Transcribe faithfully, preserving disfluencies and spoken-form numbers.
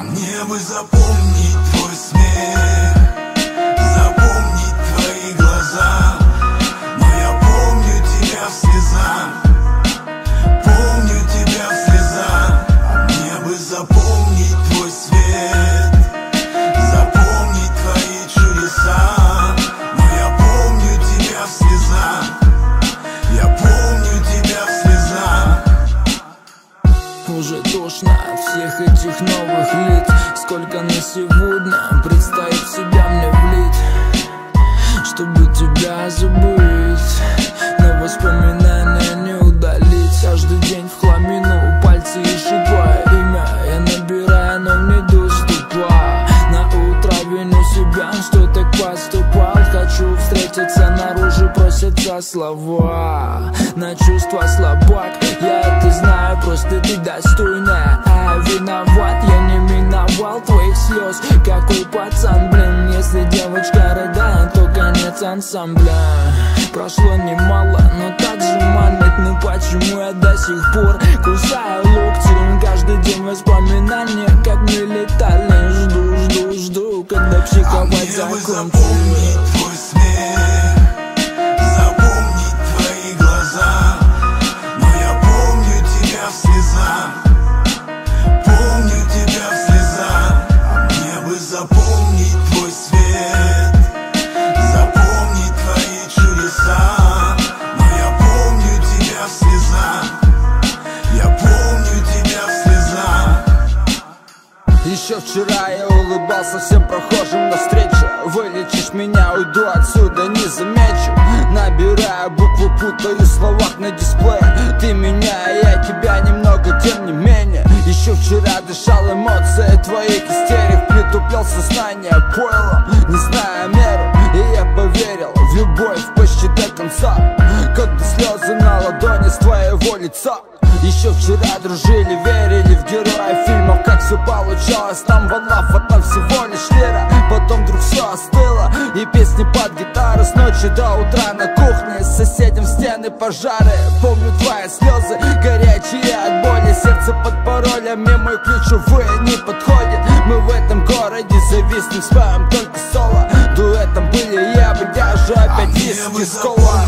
Мне бы запомнить твой смех, запомнить твои глаза, но я помню тебя в слезах, помню тебя в слезах. Мне бы запомнить твой свет, запомнить твои чудеса, но я помню тебя в слезах, я помню тебя в слезах. Уже тошно от всех этих новых лиц, сколько на сегодня предстоит в себя мне влить, чтобы тебя забыть, но воспоминания не удалить. Каждый день в хламину пальцы ищут твое имя, я набираю, но мне доступа. На утро виню себя, что так поступал. Хочу встретиться, наружу просятся слова. На чувства слабак, я это знаю, просто ты достойная. А виноват я не миновал твоих слез. Какой пацан, блин, если девочка рыдает, то конец ансамбля. Прошло немало, но так же манит, ну почему я до сих пор кусаю локти? Каждый день воспоминания, как мы летали. Жду, жду, жду, когда психовать закончится. Еще вчера я улыбался всем прохожим навстречу. Вылечишь меня, уйду отсюда, не замечу. Набираю буквы, путаю в словах на дисплее. Ты меня, а я тебя немного, тем не менее. Еще вчера дышал эмоции твоих истерик, притуплялся сознание пойлом, не зная меры. И я поверил в любовь почти до конца, как бы слезы на ладони с твоего лица. Еще вчера дружили, верили в героев фильмов, как все получалось, нам волна, а там всего лишь вера. Потом вдруг все остыло, и песни под гитару с ночи до утра на кухне, с соседям стены пожары. Помню твои слезы, горячие от боли, сердце под паролями, мой ключевой не подходит. Мы в этом городе зависнем, спаем только соло, дуэтом были я бы, я же опять виски скола.